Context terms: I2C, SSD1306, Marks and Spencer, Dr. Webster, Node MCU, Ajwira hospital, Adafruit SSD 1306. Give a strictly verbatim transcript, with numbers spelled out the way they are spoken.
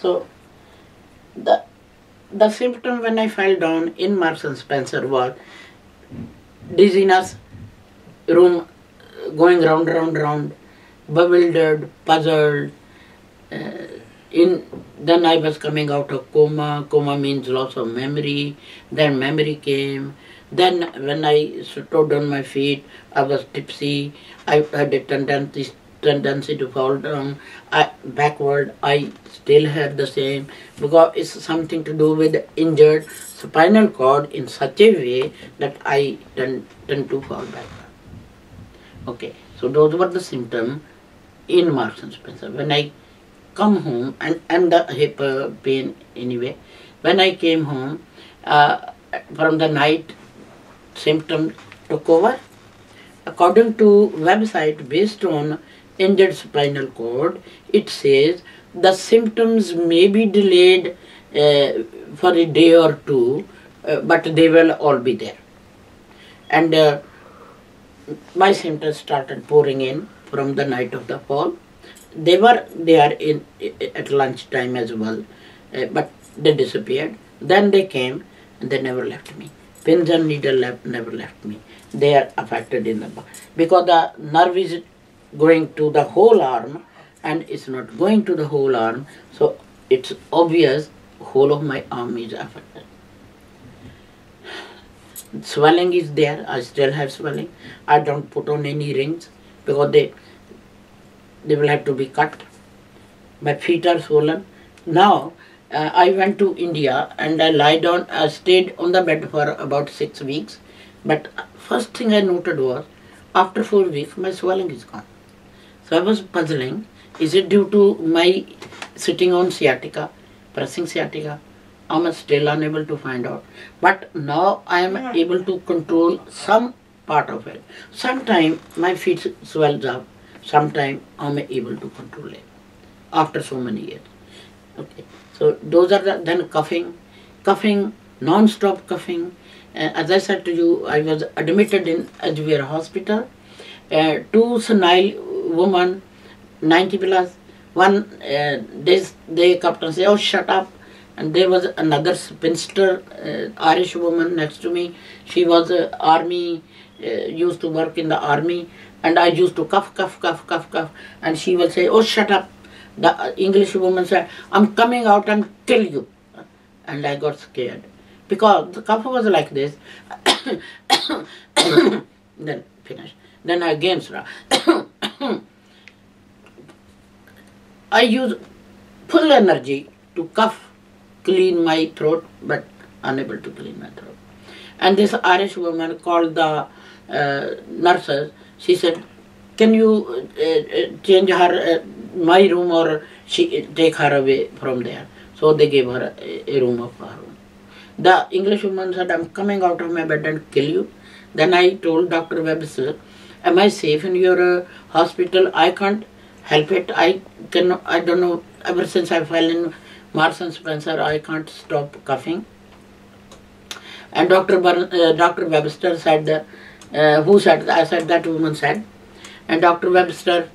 So the the symptom when I fell down in Marks and Spencer was dizziness, room going round, round, round, bewildered, puzzled. Uh, in then I was coming out of coma. Coma means loss of memory. Then memory came. Then when I stood on my feet, I was tipsy. I had a tendency tendency to fall down I, backward. I still had the same, because it's something to do with injured spinal cord in such a way that I tend, tend to fall backward. Okay, so those were the symptoms in Marks and Spencer. When I come home, and, and the hip pain anyway, when I came home, uh, from the night, symptom took over. According to website based on injured spinal cord, it says the symptoms may be delayed uh, for a day or two, uh, but they will all be there. And uh, my symptoms started pouring in from the night of the fall. They were there in, at lunchtime as well, uh, but they disappeared. Then they came and they never left me. Pins and needle left, never left me. They are affected in the body, because the nerve is going to the whole arm, and it's not going to the whole arm, so it's obvious whole of my arm is affected. Swelling is there. I still have swelling. I don't put on any rings, because they they will have to be cut. My feet are swollen. Now uh, I went to India and I lied on, I stayed on the bed for about six weeks. But first thing I noted was, after four weeks my swelling is gone. So I was puzzling, is it due to my sitting on sciatica, pressing sciatica? I'm still unable to find out. But now I am able to control some part of it. Sometimes my feet swells up, sometimes I'm able to control it after so many years. Okay, so those are the, then coughing, coughing, non-stop coughing. Uh, as I said to you, I was admitted in Ajwira hospital. Uh, two senile women, ninety plus, one, uh, they, they kept on saying, oh, shut up. And there was another spinster, uh, Irish woman next to me. She was uh, army, uh, used to work in the army. And I used to cough, cough, cough, cough, cough. And she will say, oh, shut up. The English woman said, I'm coming out and kill you. And I got scared, because the cough was like this. Then finish. Then again, I use full energy to cough, clean my throat, but unable to clean my throat. And this Irish woman called the uh, nurses. She said, can you uh, change her, uh, my room, or she uh, take her away from there. So they gave her a, a room of her own. The English woman said, I'm coming out of my bed and kill you. Then I told Doctor Webster, am I safe in your uh, hospital? I can't help it. I cannot, I don't know, ever since I fell in Marks and Spencer, I can't stop coughing. And Doctor Bar, uh, Doctor Webster said, uh, who said that? I said, that woman said. And Doctor Webster